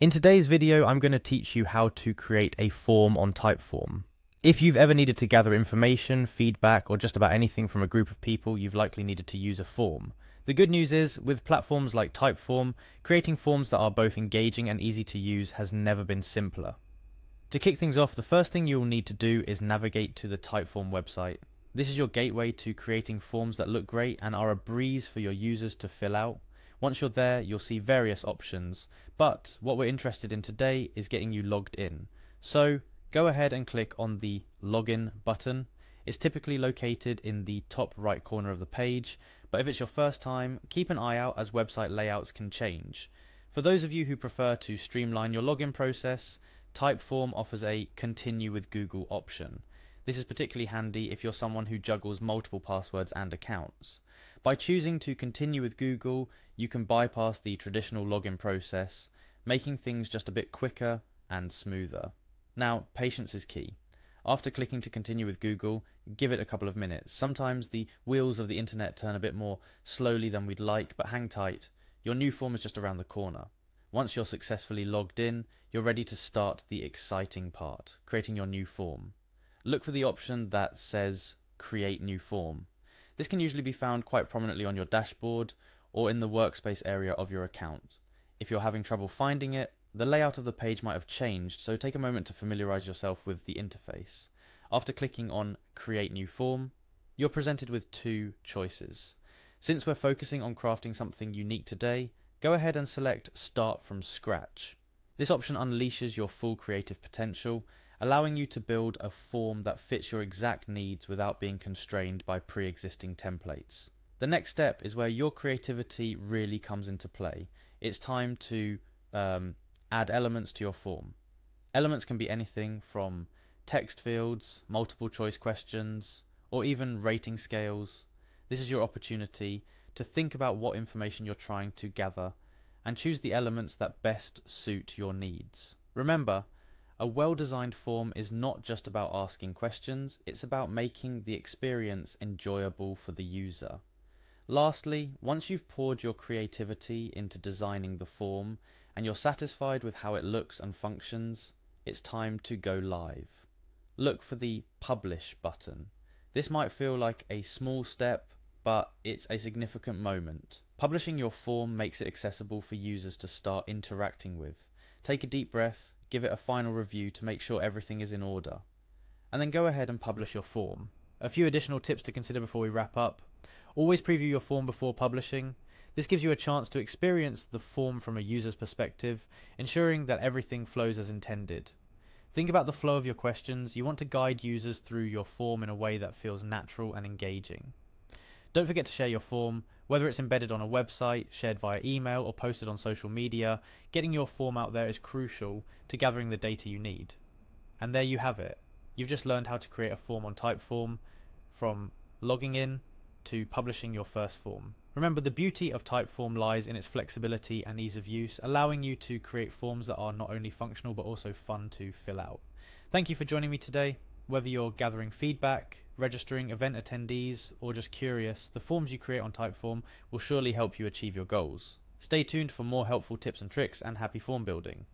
In today's video, I'm going to teach you how to create a form on Typeform. If you've ever needed to gather information, feedback, or just about anything from a group of people, you've likely needed to use a form. The good news is, with platforms like Typeform, creating forms that are both engaging and easy to use has never been simpler. To kick things off, the first thing you'll need to do is navigate to the Typeform website. This is your gateway to creating forms that look great and are a breeze for your users to fill out. Once you're there, you'll see various options, but what we're interested in today is getting you logged in. So go ahead and click on the Login button. It's typically located in the top right corner of the page, but if it's your first time, keep an eye out as website layouts can change. For those of you who prefer to streamline your login process, Typeform offers a Continue with Google option. This is particularly handy if you're someone who juggles multiple passwords and accounts. By choosing to continue with Google, you can bypass the traditional login process, making things just a bit quicker and smoother. Now, patience is key. After clicking to continue with Google, give it a couple of minutes. Sometimes the wheels of the internet turn a bit more slowly than we'd like, but hang tight. Your new form is just around the corner. Once you're successfully logged in, you're ready to start the exciting part, creating your new form. Look for the option that says Create New Form. This can usually be found quite prominently on your dashboard or in the workspace area of your account. If you're having trouble finding it, the layout of the page might have changed, so take a moment to familiarize yourself with the interface. After clicking on Create New Form, you're presented with two choices. Since we're focusing on crafting something unique today, go ahead and select Start from Scratch. This option unleashes your full creative potential, allowing you to build a form that fits your exact needs without being constrained by pre-existing templates. The next step is where your creativity really comes into play. It's time to add elements to your form. Elements can be anything from text fields, multiple choice questions, or even rating scales. This is your opportunity to think about what information you're trying to gather and choose the elements that best suit your needs. Remember, a well-designed form is not just about asking questions, it's about making the experience enjoyable for the user. Lastly, once you've poured your creativity into designing the form and you're satisfied with how it looks and functions, it's time to go live. Look for the Publish button. This might feel like a small step, but it's a significant moment. Publishing your form makes it accessible for users to start interacting with. Take a deep breath, give it a final review to make sure everything is in order, and then go ahead and publish your form. A few additional tips to consider before we wrap up. Always preview your form before publishing. This gives you a chance to experience the form from a user's perspective, ensuring that everything flows as intended. Think about the flow of your questions. You want to guide users through your form in a way that feels natural and engaging. Don't forget to share your form, whether it's embedded on a website, shared via email, or posted on social media. Getting your form out there is crucial to gathering the data you need. And there you have it. You've just learned how to create a form on Typeform, from logging in to publishing your first form. Remember, the beauty of Typeform lies in its flexibility and ease of use, allowing you to create forms that are not only functional but also fun to fill out. Thank you for joining me today. Whether you're gathering feedback, registering event attendees, or just curious, the forms you create on Typeform will surely help you achieve your goals. Stay tuned for more helpful tips and tricks and happy form building.